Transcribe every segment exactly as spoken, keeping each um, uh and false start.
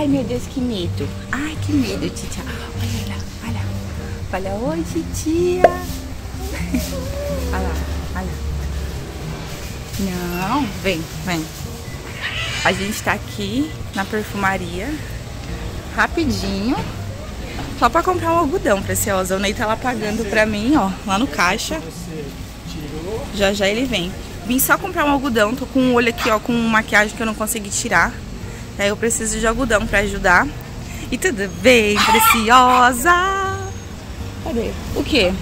Ai, meu Deus, que medo. Ai, que medo, titia. Olha lá, olha lá. Fala, oi, titia. Olha lá, olha lá. Não, vem, vem. A gente tá aqui na perfumaria. Rapidinho. Só pra comprar um algodão, preciosa. O Ney tá lá pagando pra mim, ó. Lá no caixa. Já, já ele vem. Vim só comprar um algodão. Tô com um olho aqui, ó, com maquiagem que eu não consegui tirar. Aí eu preciso de algodão pra ajudar. E tudo bem, preciosa? Cadê? O quê?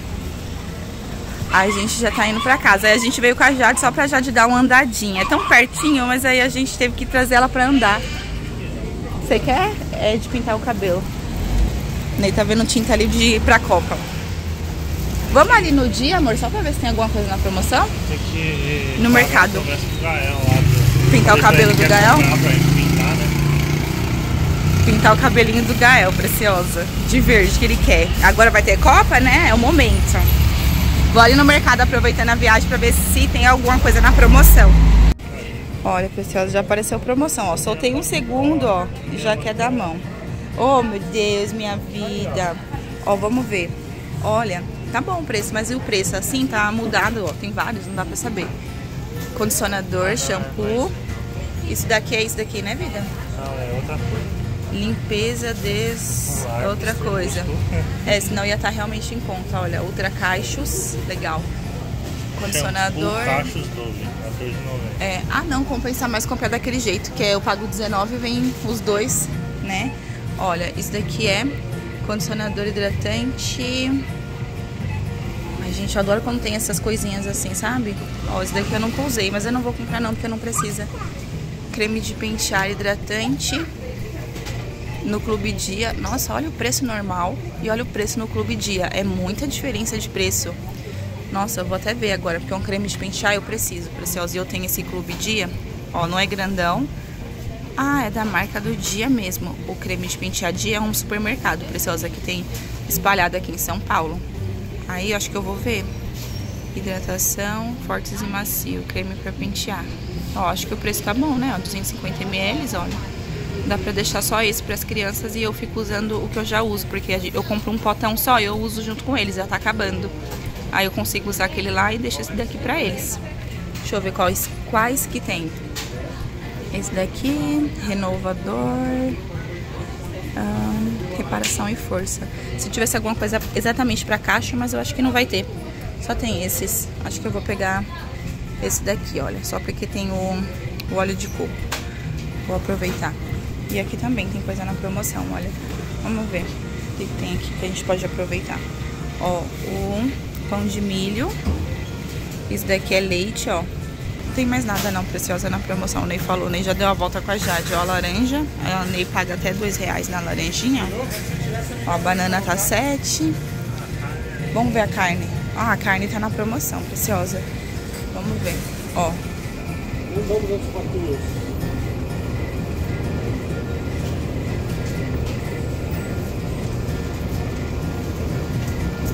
Aí a gente já tá indo pra casa. Aí a gente veio com a Jade só pra Jade dar uma andadinha. É tão pertinho, mas aí a gente teve que trazer ela pra andar. Você quer? É de pintar o cabelo. Ney tá vendo tinta ali de ir pra Copa. Vamos ali no dia, amor, só pra ver se tem alguma coisa na promoção? Tem que ir no mercado. Com o Gael, lá, pintar o cabelo do Gael? Pintar, né? Pintar o cabelinho do Gael, preciosa. De verde que ele quer. Agora vai ter Copa, né? É o momento. Vou ali no mercado aproveitando a viagem pra ver se tem alguma coisa na promoção. Olha, preciosa, já apareceu promoção, ó. Soltei um segundo, ó, e já quer dar mão. Oh, meu Deus, minha vida. Ó, vamos ver. Olha, tá bom o preço, mas e o preço? Assim tá mudado, ó. Tem vários, não dá pra saber. Condicionador, shampoo. Isso daqui é isso daqui, né, vida? Não, é outra coisa. Limpeza des... outra coisa. É, senão ia estar realmente em conta. Olha, Ultra Caixos, legal. Condicionador. Caixos doze, quatorze reais e noventa centavos. É, ah não, compensa mais comprar daquele jeito, que é eu pago dezenove reais e vem os dois, né? Olha, isso daqui é condicionador hidratante. Ai, gente, eu adoro quando tem essas coisinhas assim, sabe? Ó, isso daqui eu nunca usei, mas eu não vou comprar não, porque não precisa. Creme de pentear hidratante no Clube Dia. Nossa, olha o preço normal e olha o preço no Clube Dia. É muita diferença de preço. Nossa, eu vou até ver agora, porque é um creme de pentear eu preciso, preciosa. E eu tenho esse Clube Dia, ó, não é grandão. Ah, é da marca do Dia mesmo. O creme de pentear Dia é um supermercado, preciosa, que tem espalhado aqui em São Paulo. Aí eu acho que eu vou ver. Hidratação, fortes e macio, creme pra pentear. Ó, acho que o preço tá bom, né? Ó, duzentos e cinquenta mililitros, olha. Dá pra deixar só esse pras crianças e eu fico usando o que eu já uso, porque eu compro um potão só e eu uso junto com eles, já tá acabando. Aí eu consigo usar aquele lá e deixo esse daqui pra eles. Deixa eu ver quais, quais que tem. Esse daqui, renovador, hum, reparação e força. Se tivesse alguma coisa exatamente pra caixa, mas eu acho que não vai ter. Só tem esses. Acho que eu vou pegar esse daqui, olha. Só porque tem o, o óleo de coco. Vou aproveitar. E aqui também tem coisa na promoção, olha. Vamos ver o que tem aqui que a gente pode aproveitar. Ó, o pão de milho. Isso daqui é leite, ó. Não tem mais nada não, preciosa, na promoção. O Ney falou, o Ney já deu a volta com a Jade. Ó, a laranja, a Ney paga até dois reais na laranjinha. Ó, a banana tá sete reais. Vamos ver a carne. Ah, a carne tá na promoção, preciosa. Vamos ver, ó.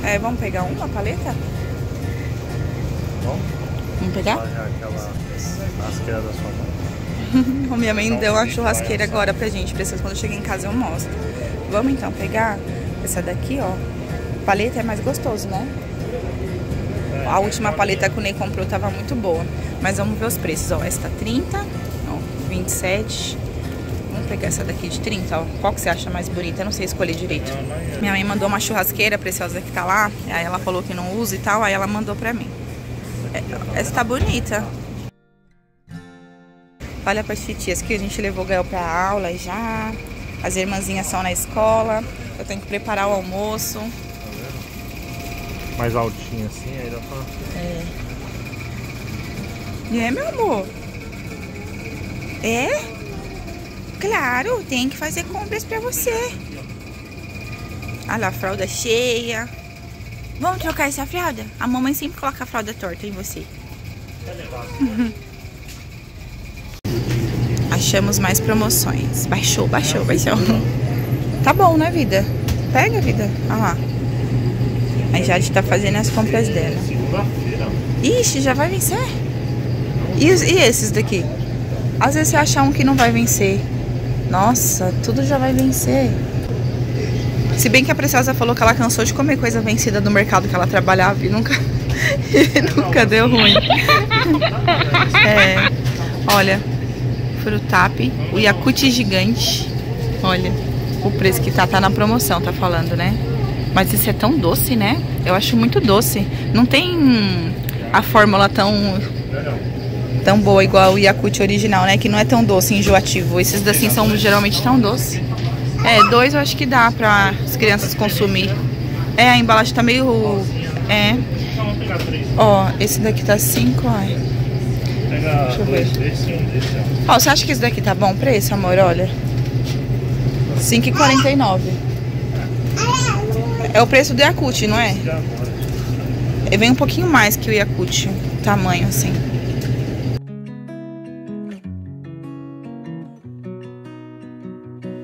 É, vamos pegar uma paleta? Bom. Vamos pegar? Olha aquela churrasqueira da sua mãe. A minha mãe deu uma churrasqueira agora pra gente. Precisa, quando eu chegar em casa eu mostro. Vamos então pegar essa daqui, ó. Paleta é mais gostoso, né? A última paleta que o Ney comprou tava muito boa. Mas vamos ver os preços, ó. Essa tá trinta reais, ó, vinte e sete reais. Vamos pegar essa daqui de trinta reais, ó. Qual que você acha mais bonita? Eu não sei escolher direito. Minha mãe mandou uma churrasqueira preciosa que tá lá. Aí ela falou que não usa e tal. Aí ela mandou pra mim. Essa tá bonita. Olha para as titias que a gente levou o Gael para aula já. As irmãzinhas são na escola. Eu tenho que preparar o almoço. Mais altinho assim, aí dá pra... É. É, meu amor? É? Claro, tem que fazer compras para você. Olha a fralda cheia. Vamos trocar essa fralda? A mamãe sempre coloca a fralda torta em você. Uhum. Achamos mais promoções. Baixou, baixou, baixou. Tá bom, né, vida? Pega, vida. Olha lá. A Jade tá fazendo as compras dela. Ixi, já vai vencer? E, os, e esses daqui? Às vezes você acha um que não vai vencer. Nossa, tudo já vai vencer. Se bem que a Preciosa falou que ela cansou de comer coisa vencida do mercado que ela trabalhava e nunca, e nunca deu ruim. É, olha, Frutap, o Yakult gigante. Olha, o preço que tá, tá na promoção, tá falando, né? Mas isso é tão doce, né? Eu acho muito doce. Não tem a fórmula tão... tão boa igual o Yakult original, né? Que não é tão doce, enjoativo. Esses daqui são geralmente tão doces. É, dois eu acho que dá pra as crianças consumir. É, a embalagem tá meio... é. Ó, esse daqui tá cinco, ai. Deixa eu ver. Ó, você acha que esse daqui tá bom preço, amor? Olha. cinco e quarenta e nove. É o preço do Yakult, não é? Ele vem um pouquinho mais que o Yakult. Tamanho, assim.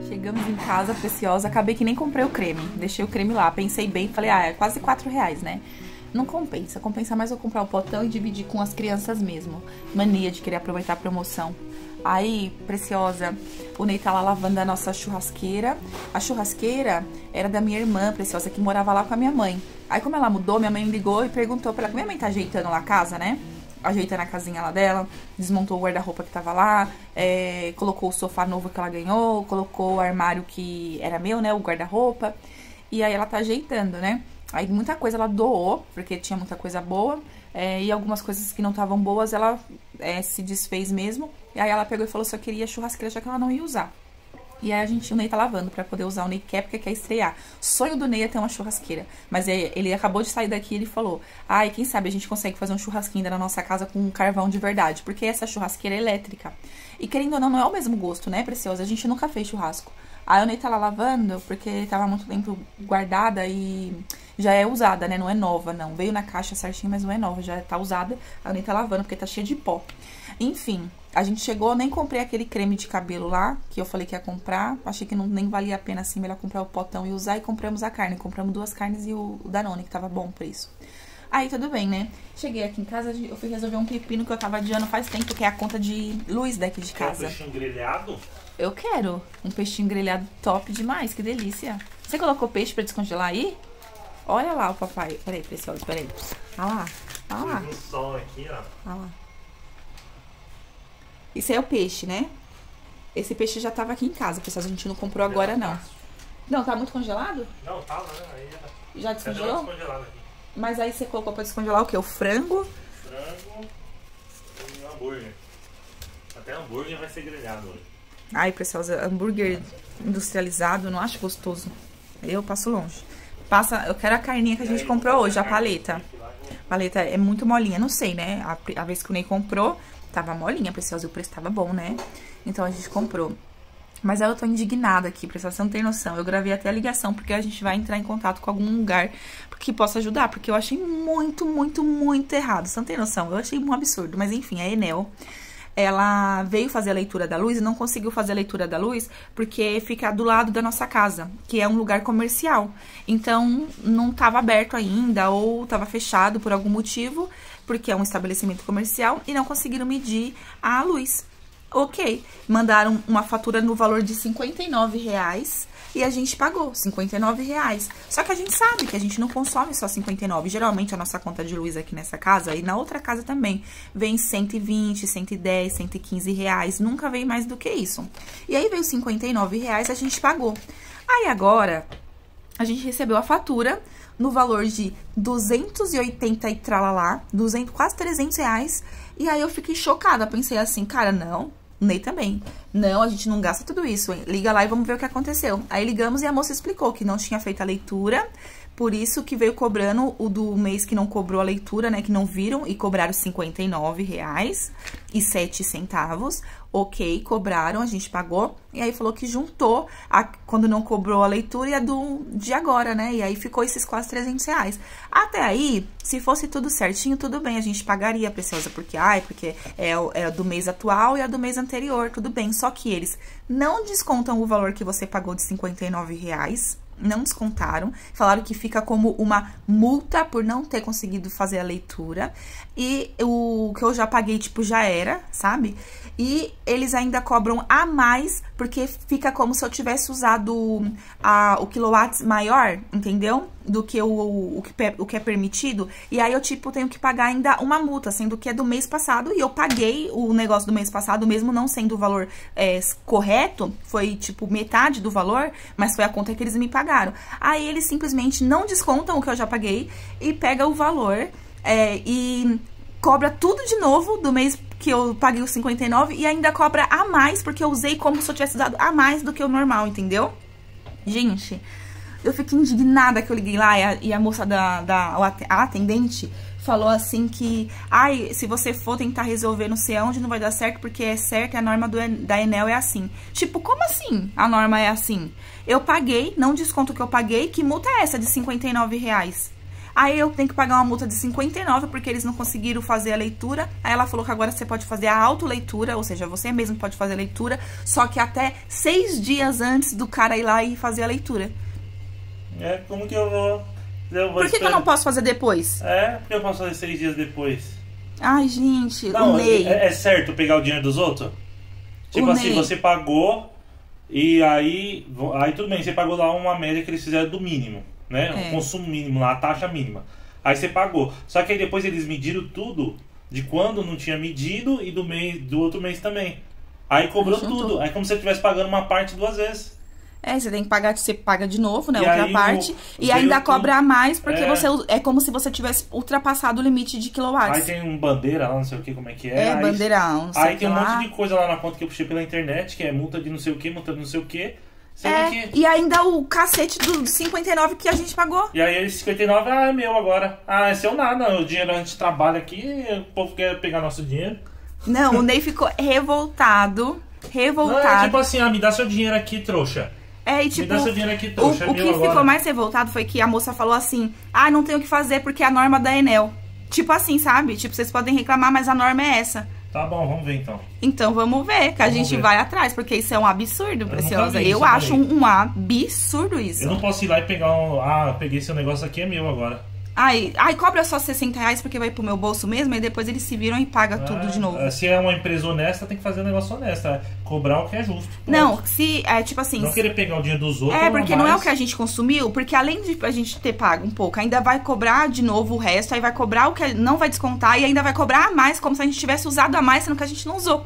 Chegamos em casa, Preciosa. Acabei que nem comprei o creme. Deixei o creme lá. Pensei bem, falei, ah, é quase quatro reais, né? Não compensa. Compensa mais eu comprar o potão e dividir com as crianças mesmo. Mania de querer aproveitar a promoção. Aí, Preciosa, o Ney tá lá lavando a nossa churrasqueira. A churrasqueira era da minha irmã, Preciosa, que morava lá com a minha mãe. Aí, como ela mudou, minha mãe ligou e perguntou pra ela. Minha mãe tá ajeitando lá a casa, né? Ajeitando a casinha lá dela, desmontou o guarda-roupa que tava lá, é, colocou o sofá novo que ela ganhou, colocou o armário que era meu, né? O guarda-roupa. E aí, ela tá ajeitando, né? Aí, muita coisa ela doou, porque tinha muita coisa boa. É, e algumas coisas que não estavam boas, ela é, se desfez mesmo. E aí ela pegou e falou, só queria churrasqueira, já que ela não ia usar. E aí a gente, o Ney tá lavando pra poder usar. O Ney quer, porque quer estrear. Sonho do Ney é ter uma churrasqueira. Mas ele acabou de sair daqui e ele falou, ai, quem sabe a gente consegue fazer um churrasquinho na nossa casa com um carvão de verdade. Porque essa churrasqueira é elétrica. E querendo ou não, não é o mesmo gosto, né, Preciosa? A gente nunca fez churrasco. Aí o Ney tá lá lavando, porque tava muito tempo guardada e... já é usada, né? Não é nova, não. Veio na caixa certinho, mas não é nova. Já tá usada. A Ney tá lavando, porque tá cheia de pó. Enfim, a gente chegou, nem comprei aquele creme de cabelo lá, que eu falei que ia comprar. Achei que não, nem valia a pena, assim, melhor comprar o potão e usar. E compramos a carne. Compramos duas carnes e o Danone, que tava bom o preço. Aí, tudo bem, né? Cheguei aqui em casa, eu fui resolver um pepino que eu tava adiando faz tempo, que é a conta de luz daqui de casa. Quer um peixinho grelhado? Eu quero. Um peixinho grelhado top demais, que delícia. Você colocou peixe pra descongelar aí? Olha lá o papai. Peraí, Preciosa, peraí. Olha lá, olha lá. Tem um sol aqui, ó. Olha lá. Isso aí é o peixe, né? Esse peixe já tava aqui em casa, Preciosa. A gente não comprou agora, não. Não, tá muito congelado? Não, tava, né? Aí já... já descongelou? Aqui. Mas aí você colocou pra descongelar o quê? O frango? Frango e o hambúrguer. Até hambúrguer vai ser grelhado hoje. Ai, Preciosa, hambúrguer industrializado, não acho gostoso. Eu passo longe. Passa, eu quero a carninha que a gente comprou hoje, a paleta. A paleta é muito molinha, não sei, né? A, a vez que o Ney comprou, tava molinha, Preciosa, e o preço tava bom, né? Então a gente comprou. Mas aí eu tô indignada aqui, Preciosa, você não tem noção. Eu gravei até a ligação, porque a gente vai entrar em contato com algum lugar que possa ajudar, porque eu achei muito, muito, muito errado. Você não tem noção, eu achei um absurdo. Mas enfim, a Enel... ela veio fazer a leitura da luz e não conseguiu fazer a leitura da luz porque fica do lado da nossa casa, que é um lugar comercial. Então, não estava aberto ainda ou estava fechado por algum motivo, porque é um estabelecimento comercial, e não conseguiram medir a luz. Ok, mandaram uma fatura no valor de cinquenta e nove reais e a gente pagou cinquenta e nove reais. Só que a gente sabe que a gente não consome só cinquenta e nove. Geralmente a nossa conta de luz aqui nessa casa e na outra casa também vem cento e vinte, cento e dez, cento e quinze reais. Nunca vem mais do que isso. E aí veio cinquenta e nove reais, a gente pagou. Aí agora a gente recebeu a fatura no valor de duzentos e oitenta e tralalá, duzentos, quase trezentos reais. E aí eu fiquei chocada, pensei assim, cara, não... Ney também. Não, a gente não gasta tudo isso, hein? Liga lá e vamos ver o que aconteceu. Aí ligamos e a moça explicou que não tinha feito a leitura, por isso que veio cobrando o do mês que não cobrou a leitura, né? Que não viram e cobraram cinquenta e nove reais e sete centavos. Ok, cobraram, a gente pagou. E aí falou que juntou a, quando não cobrou a leitura e a do, de agora, né? E aí ficou esses quase trezentos reais. Até aí, se fosse tudo certinho, tudo bem, a gente pagaria, Preciosa, porque, ai, porque é, é a do mês atual e a do mês anterior. Anterior, tudo bem, só que eles não descontam o valor que você pagou de cinquenta e nove reais, não descontaram, falaram que fica como uma multa por não ter conseguido fazer a leitura, e o que eu já paguei, tipo, já era, sabe? E eles ainda cobram a mais, porque fica como se eu tivesse usado a, o quilowatts maior, entendeu? Do que o, o, o, que, o que é permitido, e aí eu, tipo, tenho que pagar ainda uma multa, sendo que é do mês passado, e eu paguei o negócio do mês passado, mesmo não sendo o valor é, correto, foi, tipo, metade do valor, mas foi a conta que eles me pagaram. Aí eles simplesmente não descontam o que eu já paguei, e pega o valor, é, e cobra tudo de novo do mês que eu paguei os cinquenta e nove, e ainda cobra a mais, porque eu usei como se eu tivesse usado a mais do que o normal, entendeu? Gente, eu fiquei indignada que eu liguei lá e a, e a moça da, da a atendente falou assim que, ai, se você for tentar resolver não sei aonde, não vai dar certo, porque é certo e a norma do, da Enel é assim. Tipo, como assim a norma é assim? Eu paguei, não desconto que eu paguei, que multa é essa de cinquenta e nove reais? Aí eu tenho que pagar uma multa de cinquenta e nove reais porque eles não conseguiram fazer a leitura. Aí ela falou que agora você pode fazer a autoleitura, ou seja, você mesmo pode fazer a leitura, só que até seis dias antes do cara ir lá e fazer a leitura. É, como que eu vou... Eu vou Por que, que eu não posso fazer depois? É, porque eu posso fazer seis dias depois. Ai, gente, não, o Ney... É, é certo pegar o dinheiro dos outros? Tipo o assim, Ney. Você pagou e aí... Aí tudo bem, você pagou lá uma média que eles fizeram do mínimo, né? É. O consumo mínimo lá, a taxa mínima. Aí você pagou. Só que aí depois eles mediram tudo de quando não tinha medido e do, mês, do outro mês também. Aí cobrou tudo. Aí como se você estivesse pagando uma parte duas vezes. É, você tem que pagar, você paga de novo, né, e outra aí, parte, o, e ainda cobra a mais, porque é. você é como se você tivesse ultrapassado o limite de quilowatts. Aí tem um bandeira lá, não sei o que, como é que é. É, aí, bandeira, não sei Aí o que tem um lá. monte de coisa lá na conta que eu puxei pela internet, que é multa de não sei o que, multa de não sei o que. É, que... e ainda o cacete do cinquenta e nove que a gente pagou. E aí esse cinquenta e nove, ah, é meu agora. Ah, é seu nada, o dinheiro a gente trabalha aqui, o povo quer pegar nosso dinheiro. Não, o Ney ficou revoltado, revoltado. Não, é tipo assim, ah, me dá seu dinheiro aqui, trouxa. É, e tipo, aqui, trouxa, o, o que agora. ficou mais revoltado foi que a moça falou assim, ah, não tenho o que fazer porque é a norma da Enel. Tipo assim, sabe? Tipo, vocês podem reclamar, mas a norma é essa. Tá bom, vamos ver então. Então vamos ver, que vamos a gente ver. vai atrás, porque isso é um absurdo, eu Preciosa. Eu acho um, um absurdo isso. Eu não posso ir lá e pegar um, ah, peguei seu negócio aqui, é meu agora. Ai, ai, cobra só sessenta reais porque vai pro meu bolso mesmo, e depois eles se viram e pagam ah, tudo de novo. Se é uma empresa honesta, tem que fazer um negócio honesto, é cobrar o que é justo. Pronto. Não, se é tipo assim... Não querer pegar o dinheiro dos outros. É, porque não é o que a gente consumiu, porque além de a gente ter pago um pouco, ainda vai cobrar de novo o resto, aí vai cobrar o que não vai descontar, e ainda vai cobrar a mais, como se a gente tivesse usado a mais, sendo que a gente não usou.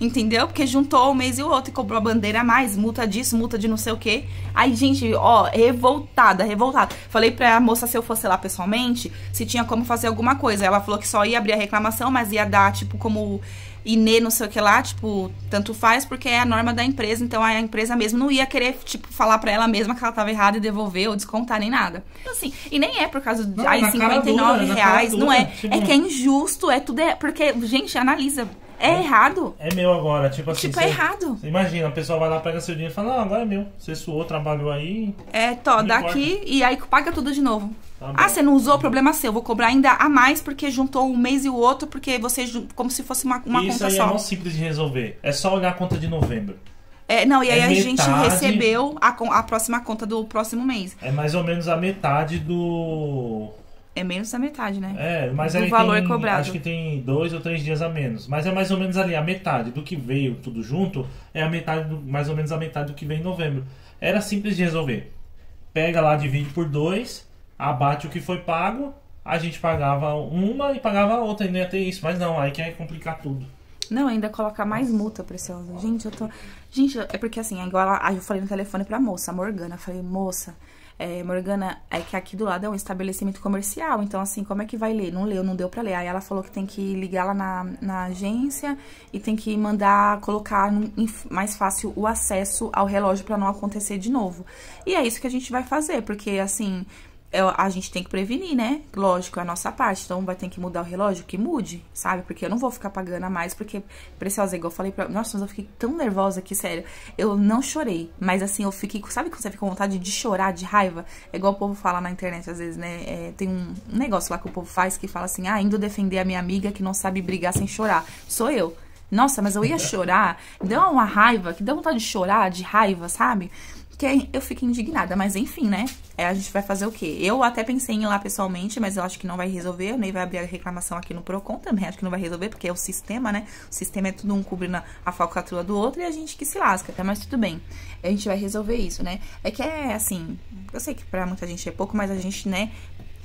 Entendeu? Porque juntou um mês e o outro e cobrou a bandeira a mais, multa disso, multa de não sei o quê. Aí, gente, ó, revoltada, revoltada. Falei pra moça se eu fosse lá pessoalmente, se tinha como fazer alguma coisa. Ela falou que só ia abrir a reclamação, mas ia dar, tipo, como I N E não sei o que lá, tipo, tanto faz, porque é a norma da empresa, então a empresa mesmo não ia querer, tipo, falar pra ela mesma que ela tava errada e devolver ou descontar nem nada. Assim, e nem é por causa de não, aí, cinquenta e nove reais, não é. É que é injusto, é tudo, é, porque, gente, analisa. É errado. É meu agora, tipo assim. Tipo, é errado. Imagina, a pessoa vai lá, pega seu dinheiro e fala, não, agora é meu. Você suou, trabalhou aí. É, tó, dá aqui e aí paga tudo de novo. Tá ah, você não usou, problema seu. Vou cobrar ainda a mais porque juntou um mês e o outro, porque você, como se fosse uma, uma conta só. Isso aí é muito simples de resolver. É só olhar a conta de novembro. É, não, e aí é a metade... gente recebeu a, a próxima conta do próximo mês. É mais ou menos a metade do... É menos da metade, né? É, mas aí valor tem, cobrado. acho que tem dois ou três dias a menos. Mas é mais ou menos ali, a metade do que veio tudo junto, é a metade do, mais ou menos a metade do que veio em novembro. Era simples de resolver. Pega lá, divide por dois, abate o que foi pago, a gente pagava uma e pagava a outra, e não ia ter isso. Mas não, aí quer complicar tudo. Não, ainda colocar mais multa, Preciosa. Gente, eu tô... Gente, é porque assim, é igual a... eu falei no telefone pra moça, a Morgana. Eu falei, moça... É, Morgana, é que aqui do lado é um estabelecimento comercial, então assim, como é que vai ler? Não leu, não deu pra ler. Aí ela falou que tem que ligar lá na, na agência e tem que mandar, colocar mais fácil o acesso ao relógio pra não acontecer de novo. E é isso que a gente vai fazer, porque assim, a gente tem que prevenir, né? Lógico, é a nossa parte, então vai ter que mudar o relógio, que mude, sabe? Porque eu não vou ficar pagando a mais, porque, Preciosa, igual eu falei pra... Nossa, mas eu fiquei tão nervosa aqui, sério. Eu não chorei, mas assim, eu fiquei... Sabe quando você fica com vontade de chorar, de raiva? É igual o povo fala na internet, às vezes, né? É, tem um negócio lá que o povo faz, que fala assim, ah, indo defender a minha amiga que não sabe brigar sem chorar. Sou eu. Nossa, mas eu ia chorar. Deu uma raiva, que deu vontade de chorar, de raiva, sabe? que eu fico indignada, mas enfim, né? É, a gente vai fazer o quê? Eu até pensei em ir lá pessoalmente, mas eu acho que não vai resolver. Eu nem vai abrir a reclamação aqui no Procon também, acho que não vai resolver, porque é o sistema, né? O sistema é tudo um cobrindo a falcatrua do outro e a gente que se lasca, tá? Mas tudo bem, a gente vai resolver isso, né? É que é, assim, eu sei que pra muita gente é pouco, mas a gente, né...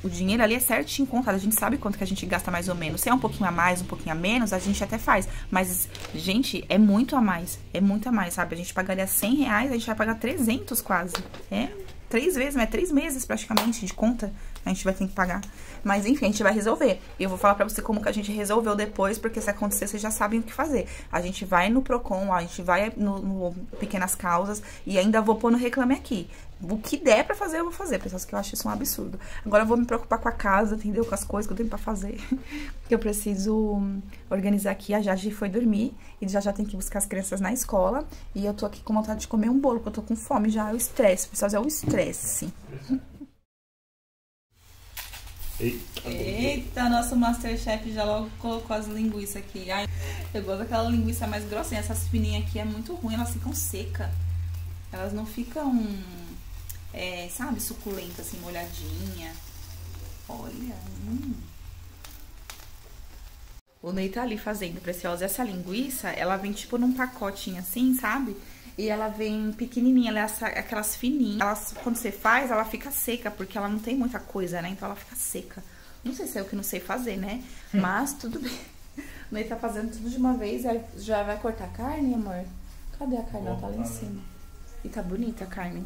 O dinheiro ali é certinho contado, a gente sabe quanto que a gente gasta mais ou menos. Se é um pouquinho a mais, um pouquinho a menos, a gente até faz. Mas, gente, é muito a mais, é muito a mais, sabe? A gente pagaria cem reais, a gente vai pagar trezentos quase. É, três vezes, né? Três meses praticamente de conta a gente vai ter que pagar. Mas, enfim, a gente vai resolver. E eu vou falar pra você como que a gente resolveu depois, porque se acontecer, vocês já sabem o que fazer. A gente vai no Procon, a gente vai no, no Pequenas Causas e ainda vou pôr no Reclame Aqui. O que der pra fazer, eu vou fazer, pessoal, que eu acho isso um absurdo. Agora eu vou me preocupar com a casa, entendeu? Com as coisas que eu tenho pra fazer. Que eu preciso organizar aqui. A Jade foi dormir e já já tem que buscar as crianças na escola. E eu tô aqui com vontade de comer um bolo, porque eu tô com fome já. É o estresse, pessoal, é o estresse. Eita, nosso Masterchef já logo colocou as linguiças aqui. Ai, eu gosto daquela linguiça mais grossinha. Essas fininhas aqui é muito ruim, elas ficam secas. Elas não ficam... É, sabe, suculenta, assim, molhadinha. Olha. Hum. O Ney tá ali fazendo, preciosa. Essa linguiça, ela vem tipo num pacotinho assim, sabe? E ela vem pequenininha, ela é aquelas fininhas. Elas, quando você faz, ela fica seca, porque ela não tem muita coisa, né? Então ela fica seca. Não sei se é o que não sei fazer, né? Hum. Mas tudo bem. O Ney tá fazendo tudo de uma vez. Já vai cortar a carne, amor? Cadê a carne? Ela tá lá em cima. E tá bonita a carne.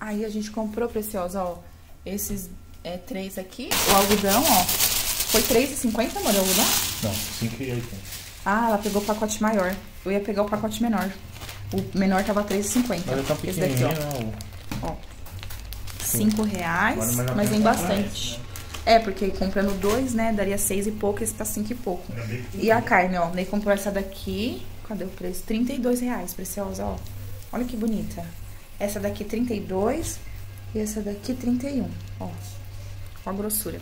Aí a gente comprou, preciosa, ó, esses é, três aqui. O algodão, ó, foi três e cinquenta, amor, o algodão? Não, cinco e oitenta. Ah, ela pegou o pacote maior. Eu ia pegar o pacote menor. O menor tava três e cinquenta. Mas tá esse daqui, ó. Ó, cinco reais, mas vem bastante. É, porque comprando dois, né, daria seis e pouco, esse tá cinco e pouco. E a carne, ó, daí comprou essa daqui. Cadê o preço? trinta e dois reais, preciosa, ó. Olha que bonita. Essa daqui trinta e dois e essa daqui trinta e um, ó. Ó a grossura.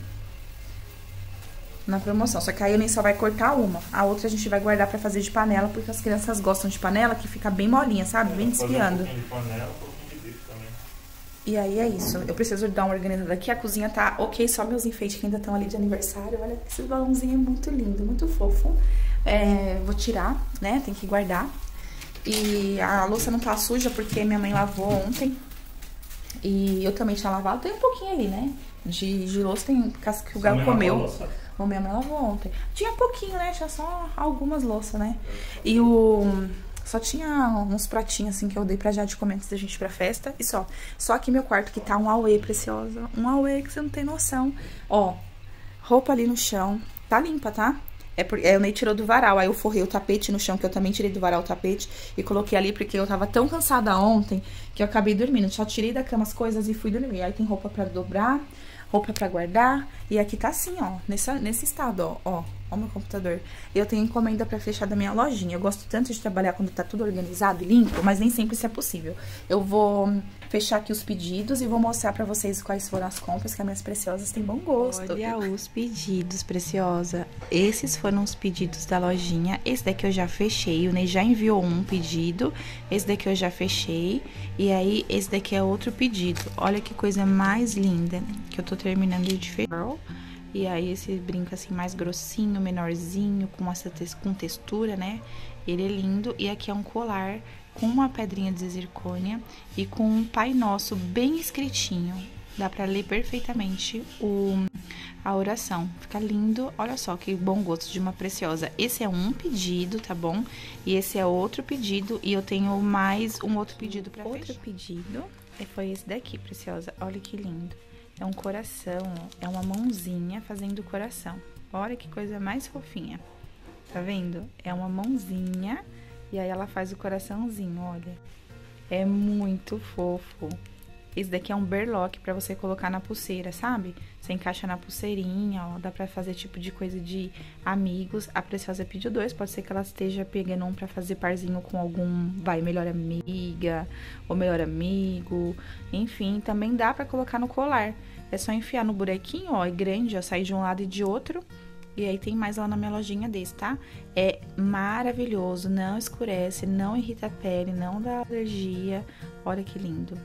Na promoção, só que aí eu nem só vai cortar uma. A outra a gente vai guardar pra fazer de panela, porque as crianças gostam de panela, que fica bem molinha, sabe? Bem desfiando. E aí é isso. Eu preciso dar uma organizada aqui. A cozinha tá ok, só meus enfeites que ainda estão ali de aniversário. Olha, esse balãozinho é muito lindo, muito fofo. É, vou tirar, né? Tem que guardar. E a louça não tá suja porque minha mãe lavou ontem. E eu também tinha lavado. Tem um pouquinho ali, né? De, de louça tem caso que o Gael comeu. Ou minha mãe lavou ontem. Tinha pouquinho, né? Tinha só algumas louças, né? E o... Só tinha uns pratinhos, assim, que eu dei pra Jade comer antes da gente ir pra festa. E só. Só aqui meu quarto que tá um auê, preciosa. Um auê que você não tem noção. Ó, roupa ali no chão. Tá limpa, tá? É porque é, o Ney tirou do varal, aí eu forrei o tapete no chão, que eu também tirei do varal o tapete, e coloquei ali porque eu tava tão cansada ontem que eu acabei dormindo. Só tirei da cama as coisas e fui dormir. Aí tem roupa pra dobrar, roupa pra guardar, e aqui tá assim, ó, nessa, nesse estado, ó, ó, ó meu computador. Eu tenho encomenda pra fechar da minha lojinha. Eu gosto tanto de trabalhar quando tá tudo organizado e limpo, mas nem sempre isso é possível. Eu vou fechar aqui os pedidos e vou mostrar pra vocês quais foram as compras, que as minhas preciosas têm bom gosto. Olha os pedidos, preciosa. Esses foram os pedidos da lojinha. Esse daqui eu já fechei, o Ney já enviou um pedido. Esse daqui eu já fechei. E aí, esse daqui é outro pedido. Olha que coisa mais linda que eu tô terminando de fechar. E aí, esse brinco assim mais grossinho, menorzinho, com, essa te com textura, né? Ele é lindo. E aqui é um colar com uma pedrinha de zircônia e com um Pai Nosso bem escritinho. Dá pra ler perfeitamente o, a oração. Fica lindo. Olha só que bom gosto de uma preciosa. Esse é um pedido, tá bom? E esse é outro pedido. E eu tenho mais um outro pedido pra fechar. Outro pedido foi esse daqui, preciosa. Olha que lindo. É um coração, ó. É uma mãozinha fazendo coração. Olha que coisa mais fofinha. Tá vendo? É uma mãozinha... E aí ela faz o coraçãozinho, olha. É muito fofo. Esse daqui é um berlock pra você colocar na pulseira, sabe? Você encaixa na pulseirinha, ó. Dá pra fazer tipo de coisa de amigos. A preciosa pediu dois. Pode ser que ela esteja pegando um pra fazer parzinho com algum... Vai, melhor amiga ou melhor amigo. Enfim, também dá pra colocar no colar. É só enfiar no buraquinho, ó. É grande, ó. Sai de um lado e de outro. E aí tem mais lá na minha lojinha desse, tá? É maravilhoso, não escurece, não irrita a pele, não dá alergia. Olha que lindo.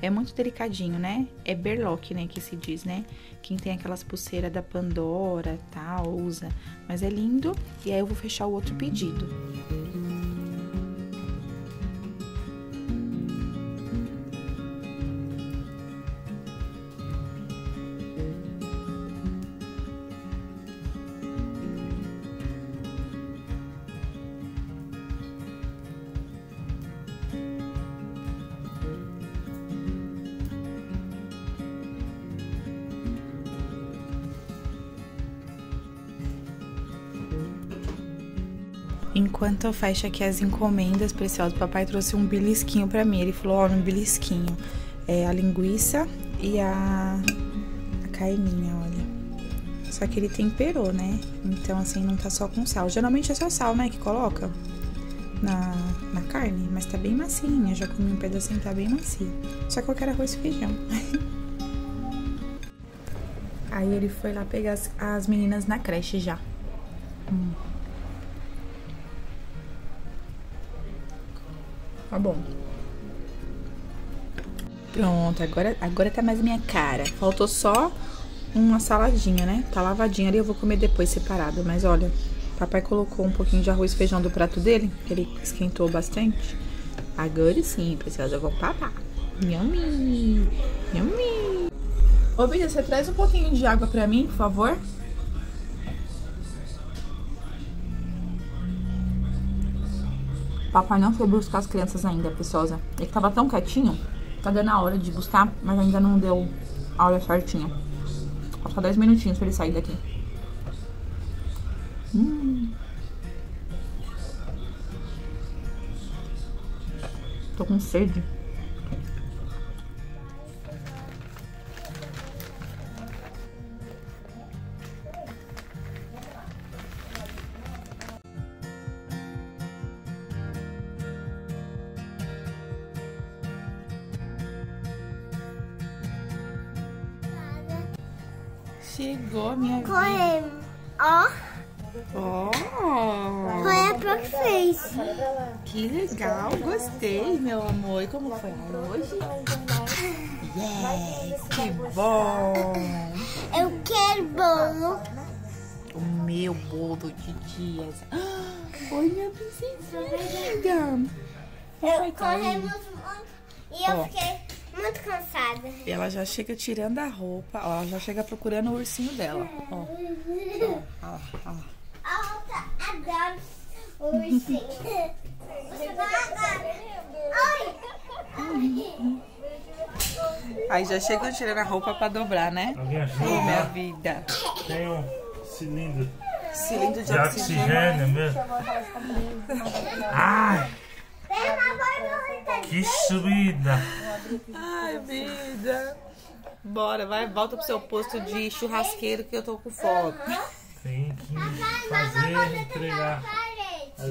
É muito delicadinho, né? É berloque, né, que se diz, né? Quem tem aquelas pulseiras da Pandora, tal, tá, usa. Mas é lindo. E aí eu vou fechar o outro pedido. Enquanto eu fecho aqui as encomendas, preciosa, o papai trouxe um belisquinho pra mim. Ele falou, ó, um belisquinho. É a linguiça e a, a carninha, olha. Só que ele temperou, né? Então, assim, não tá só com sal. Geralmente é só sal, né, que coloca na, na carne. Mas tá bem macinha, já comi um pedacinho, tá bem macio. Só que eu quero arroz e feijão. Aí ele foi lá pegar as, as meninas na creche já. Hum. Tá bom. Pronto, agora, agora tá mais minha cara. Faltou só uma saladinha, né? Tá lavadinha ali, eu vou comer depois separado. Mas olha, papai colocou um pouquinho de arroz e feijão do prato dele, que ele esquentou bastante. Agora sim, preciosa, eu vou papar. Yummy, yummy. Ô, Bia, você traz um pouquinho de água pra mim, por favor? Papai não foi buscar as crianças ainda, preciosa. Ele tava tão quietinho, tá dando a hora de buscar, mas ainda não deu a hora certinha. Falta dez minutinhos pra ele sair daqui. Hum. Tô com sede. Chegou, minha vida. Correu. Ó. Ó. Foi a Pro que fez. Que legal. Gostei, meu amor. E como foi hoje? Yes. Que bom. Eu quero bolo. O meu bolo de dias. Oi, minha princesinha. Eu corremos muito e eu fiquei... muito cansada. Ela já chega tirando a roupa, ó, ela já chega procurando o ursinho dela, ó. Ó, ó, ó. Ela adora o ursinho. Aí já chega tirando a roupa pra dobrar, né? Oh, minha vida. Tem um cilindro. Cilindro de, de oxigênio. oxigênio mesmo. Ai! Que subida! Ai, vida! Bora, vai, volta pro seu posto de churrasqueiro que eu tô com fome. Tem que fazer, entregar.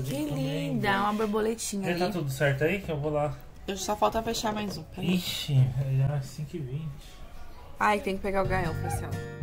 Que linda, uma borboletinha ali. Tá tudo certo aí que eu vou lá. Eu só falta fechar mais um. Ixi, é cinco e vinte. Ai, tem que pegar o Gael, pessoal.